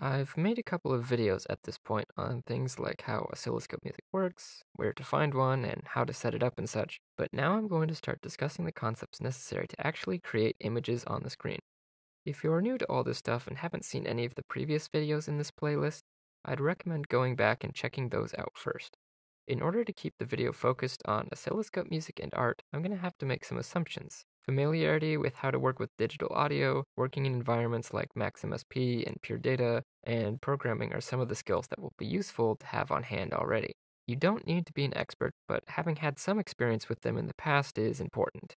I've made a couple of videos at this point on things like how oscilloscope music works, where to find one, and how to set it up and such, but now I'm going to start discussing the concepts necessary to actually create images on the screen. If you're new to all this stuff and haven't seen any of the previous videos in this playlist, I'd recommend going back and checking those out first. In order to keep the video focused on oscilloscope music and art, I'm going to have to make some assumptions. Familiarity with how to work with digital audio, working in environments like Max/MSP and Pure Data, and programming are some of the skills that will be useful to have on hand already. You don't need to be an expert, but having had some experience with them in the past is important.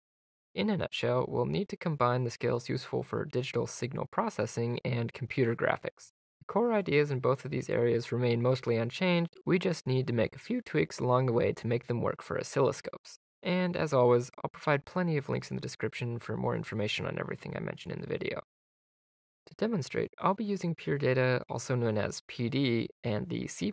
In a nutshell, we'll need to combine the skills useful for digital signal processing and computer graphics. The core ideas in both of these areas remain mostly unchanged, we just need to make a few tweaks along the way to make them work for oscilloscopes. And as always, I'll provide plenty of links in the description for more information on everything I mentioned in the video. To demonstrate, I'll be using Pure Data, also known as PD, and the C++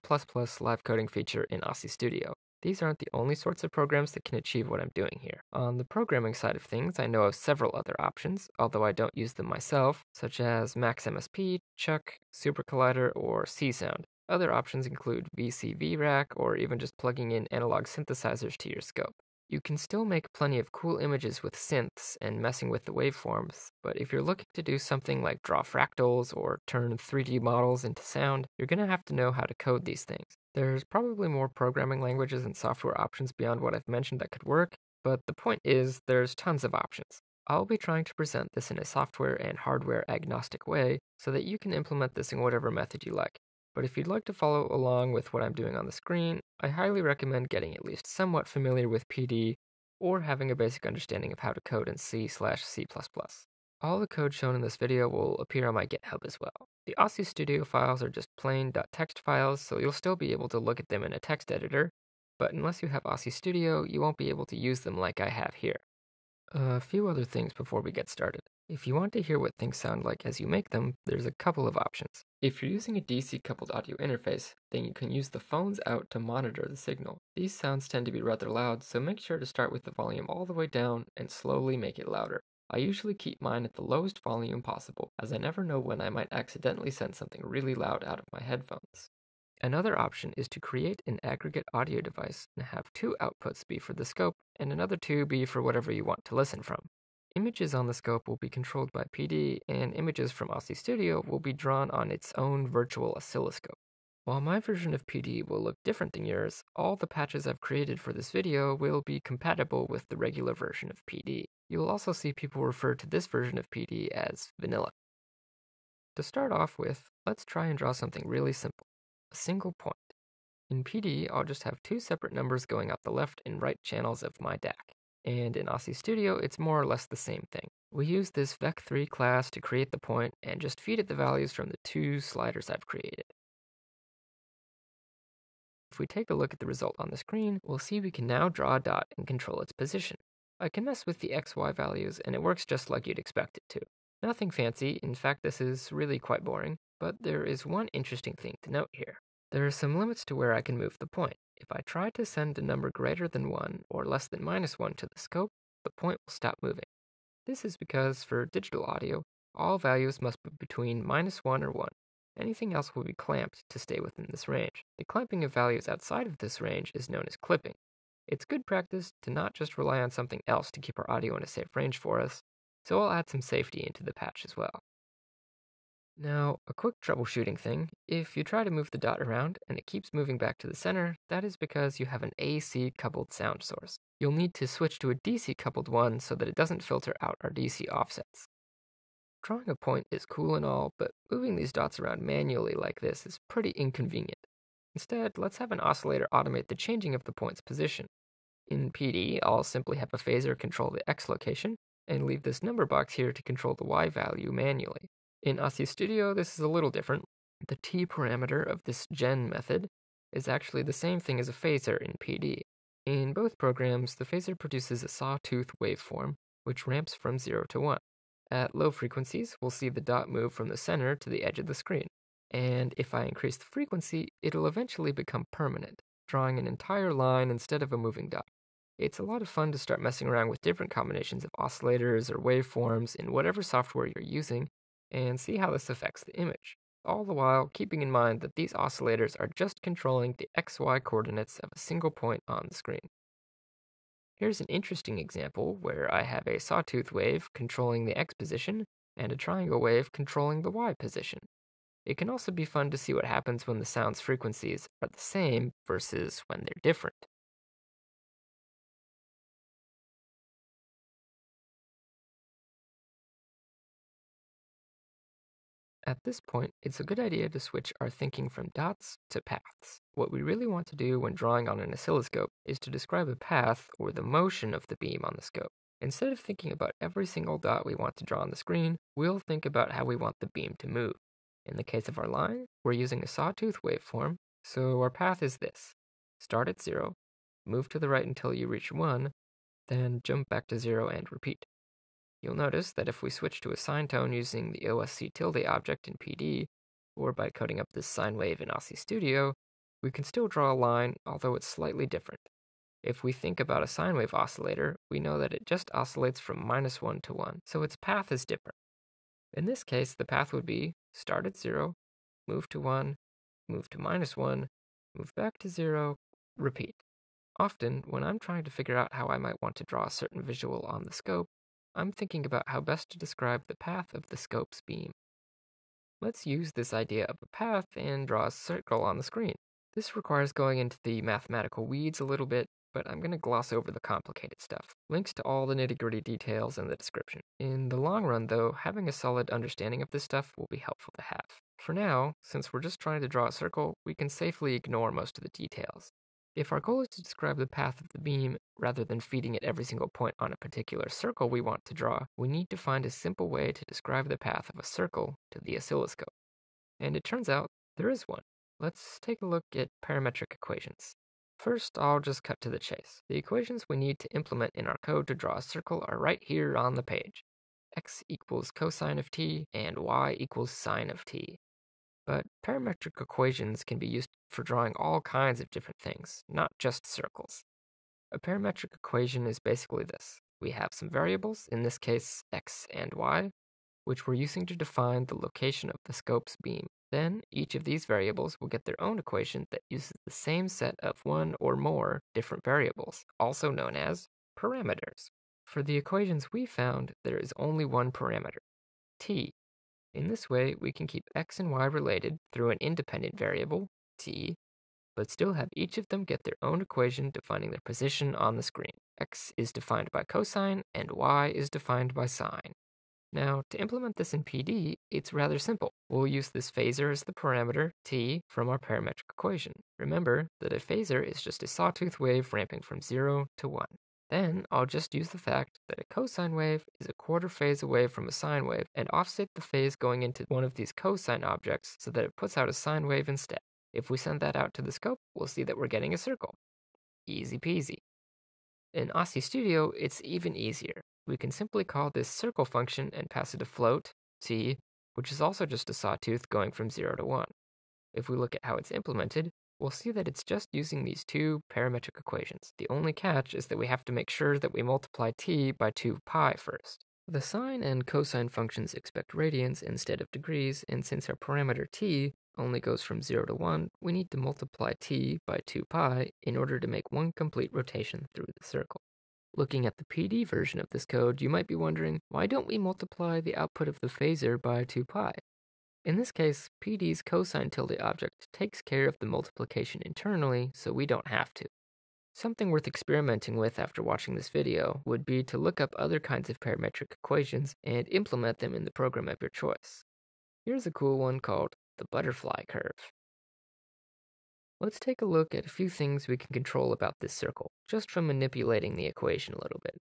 live coding feature in OsciStudio. These aren't the only sorts of programs that can achieve what I'm doing here. On the programming side of things, I know of several other options, although I don't use them myself, such as Max/MSP, Chuck, SuperCollider, or Csound. Other options include VCV Rack, or even just plugging in analog synthesizers to your scope. You can still make plenty of cool images with synths and messing with the waveforms, but if you're looking to do something like draw fractals or turn 3D models into sound, you're going to have to know how to code these things. There's probably more programming languages and software options beyond what I've mentioned that could work, but the point is there's tons of options. I'll be trying to present this in a software and hardware agnostic way so that you can implement this in whatever method you like. But if you'd like to follow along with what I'm doing on the screen, I highly recommend getting at least somewhat familiar with PD or having a basic understanding of how to code in C/C++. All the code shown in this video will appear on my GitHub as well. The OsciStudio files are just plain .text files, so you'll still be able to look at them in a text editor, but unless you have OsciStudio, you won't be able to use them like I have here. A few other things before we get started. If you want to hear what things sound like as you make them, there's a couple of options. If you're using a DC-coupled audio interface, then you can use the phones out to monitor the signal. These sounds tend to be rather loud, so make sure to start with the volume all the way down and slowly make it louder. I usually keep mine at the lowest volume possible, as I never know when I might accidentally send something really loud out of my headphones. Another option is to create an aggregate audio device and have two outputs be for the scope and another two be for whatever you want to listen from. Images on the scope will be controlled by PD, and images from OsciStudio will be drawn on its own virtual oscilloscope. While my version of PD will look different than yours, all the patches I've created for this video will be compatible with the regular version of PD. You'll also see people refer to this version of PD as vanilla. To start off with, let's try and draw something really simple, a single point. In PD, I'll just have two separate numbers going up the left and right channels of my DAC. And in OsciStudio, it's more or less the same thing. We use this Vec3 class to create the point and just feed it the values from the two sliders I've created. If we take a look at the result on the screen, we'll see we can now draw a dot and control its position. I can mess with the XY values and it works just like you'd expect it to. Nothing fancy, in fact this is really quite boring, but there is one interesting thing to note here. There are some limits to where I can move the point. If I try to send a number greater than 1 or less than -1 to the scope, the point will stop moving. This is because for digital audio, all values must be between -1 or 1. Anything else will be clamped to stay within this range. The clamping of values outside of this range is known as clipping. It's good practice to not just rely on something else to keep our audio in a safe range for us, so I'll add some safety into the patch as well. Now, a quick troubleshooting thing, if you try to move the dot around and it keeps moving back to the center, that is because you have an AC-coupled sound source. You'll need to switch to a DC-coupled one so that it doesn't filter out our DC offsets. Drawing a point is cool and all, but moving these dots around manually like this is pretty inconvenient. Instead, let's have an oscillator automate the changing of the point's position. In PD, I'll simply have a phasor control the X location, and leave this number box here to control the Y value manually. In OsciStudio, this is a little different. The T parameter of this gen method is actually the same thing as a phasor in PD. In both programs, the phasor produces a sawtooth waveform, which ramps from 0 to 1. At low frequencies, we'll see the dot move from the center to the edge of the screen. And if I increase the frequency, it'll eventually become permanent, drawing an entire line instead of a moving dot. It's a lot of fun to start messing around with different combinations of oscillators or waveforms in whatever software you're using, and see how this affects the image. all the while keeping in mind that these oscillators are just controlling the XY coordinates of a single point on the screen. Here's an interesting example where I have a sawtooth wave controlling the X position and a triangle wave controlling the Y position. It can also be fun to see what happens when the sound's frequencies are the same versus when they're different. At this point, it's a good idea to switch our thinking from dots to paths. What we really want to do when drawing on an oscilloscope is to describe a path or the motion of the beam on the scope. Instead of thinking about every single dot we want to draw on the screen, we'll think about how we want the beam to move. In the case of our line, we're using a sawtooth waveform, so our path is this. Start at 0, move to the right until you reach 1, then jump back to 0 and repeat. You'll notice that if we switch to a sine tone using the OSC tilde object in PD, or by coding up this sine wave in OsciStudio, we can still draw a line, although it's slightly different. If we think about a sine wave oscillator, we know that it just oscillates from -1 to 1, so its path is different. In this case, the path would be start at 0, move to 1, move to -1, move back to 0, repeat. Often, when I'm trying to figure out how I might want to draw a certain visual on the scope, I'm thinking about how best to describe the path of the scope's beam. Let's use this idea of a path and draw a circle on the screen. This requires going into the mathematical weeds a little bit, but I'm going to gloss over the complicated stuff. Links to all the nitty-gritty details in the description. In the long run, though, having a solid understanding of this stuff will be helpful to have. For now, since we're just trying to draw a circle, we can safely ignore most of the details. If our goal is to describe the path of the beam, rather than feeding it every single point on a particular circle we want to draw, we need to find a simple way to describe the path of a circle to the oscilloscope. And it turns out there is one. Let's take a look at parametric equations. First, I'll just cut to the chase. The equations we need to implement in our code to draw a circle are right here on the page. X equals cosine of t and y equals sine of t. But parametric equations can be used for drawing all kinds of different things, not just circles. A parametric equation is basically this. We have some variables, in this case x and y, which we're using to define the location of the scope's beam. Then each of these variables will get their own equation that uses the same set of one or more different variables, also known as parameters. For the equations we found, there is only one parameter, t. In this way, we can keep x and y related through an independent variable, t, but still have each of them get their own equation defining their position on the screen. X is defined by cosine, and y is defined by sine. Now, to implement this in PD, it's rather simple. We'll use this phasor as the parameter, t, from our parametric equation. Remember that a phasor is just a sawtooth wave ramping from 0 to 1. Then I'll just use the fact that a cosine wave is a quarter phase away from a sine wave and offset the phase going into one of these cosine objects so that it puts out a sine wave instead. If we send that out to the scope, we'll see that we're getting a circle. Easy peasy. In OsciStudio, it's even easier. We can simply call this circle function and pass it a float, t, which is also just a sawtooth going from 0 to 1. If we look at how it's implemented, we'll see that it's just using these two parametric equations. The only catch is that we have to make sure that we multiply t by 2 pi first. The sine and cosine functions expect radians instead of degrees, and since our parameter t only goes from 0 to 1, we need to multiply t by 2 pi in order to make one complete rotation through the circle. Looking at the PD version of this code, you might be wondering, why don't we multiply the output of the phasor by 2 pi? In this case, PD's cosine tilde object takes care of the multiplication internally, so we don't have to. Something worth experimenting with after watching this video would be to look up other kinds of parametric equations and implement them in the program of your choice. Here's a cool one called the butterfly curve. Let's take a look at a few things we can control about this circle, just from manipulating the equation a little bit.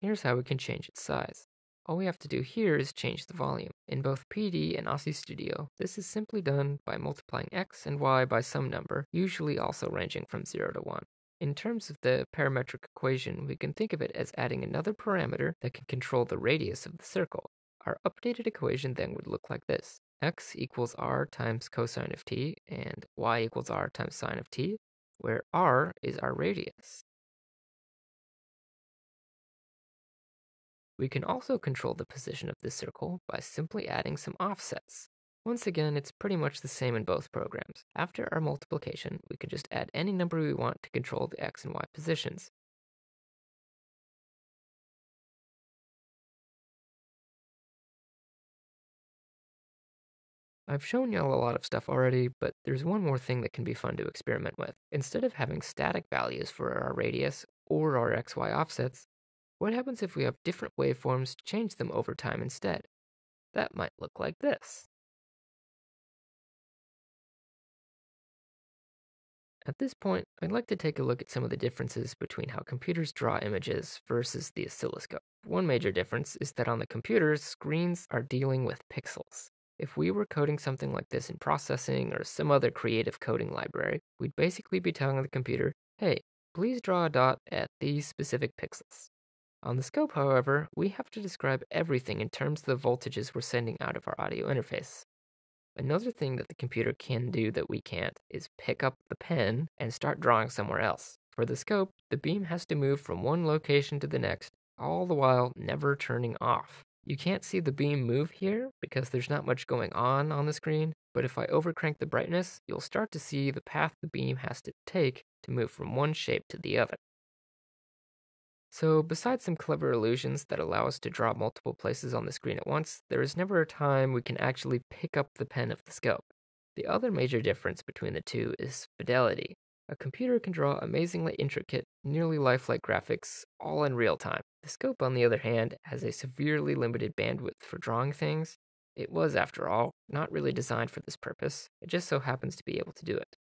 Here's how we can change its size. All we have to do here is change the volume. In both PD and OsciStudio, this is simply done by multiplying x and y by some number, usually also ranging from 0 to 1. In terms of the parametric equation, we can think of it as adding another parameter that can control the radius of the circle. Our updated equation then would look like this. X equals r times cosine of t, and y equals r times sine of t, where r is our radius. We can also control the position of this circle by simply adding some offsets. Once again, it's pretty much the same in both programs. After our multiplication, we can just add any number we want to control the x and y positions. I've shown y'all a lot of stuff already, but there's one more thing that can be fun to experiment with. Instead of having static values for our radius or our xy offsets, what happens if we have different waveforms change them over time instead? That might look like this. At this point, I'd like to take a look at some of the differences between how computers draw images versus the oscilloscope. One major difference is that on the computers, screens are dealing with pixels. If we were coding something like this in Processing or some other creative coding library, we'd basically be telling the computer, hey, please draw a dot at these specific pixels. On the scope, however, we have to describe everything in terms of the voltages we're sending out of our audio interface. Another thing that the computer can do that we can't is pick up the pen and start drawing somewhere else. For the scope, the beam has to move from one location to the next, all the while never turning off. You can't see the beam move here because there's not much going on the screen, but if I overcrank the brightness, you'll start to see the path the beam has to take to move from one shape to the other. So besides some clever illusions that allow us to draw multiple places on the screen at once, there is never a time we can actually pick up the pen of the scope. The other major difference between the two is fidelity. A computer can draw amazingly intricate, nearly lifelike graphics, all in real time. The scope, on the other hand, has a severely limited bandwidth for drawing things. It was, after all, not really designed for this purpose. It just so happens to be able to do it.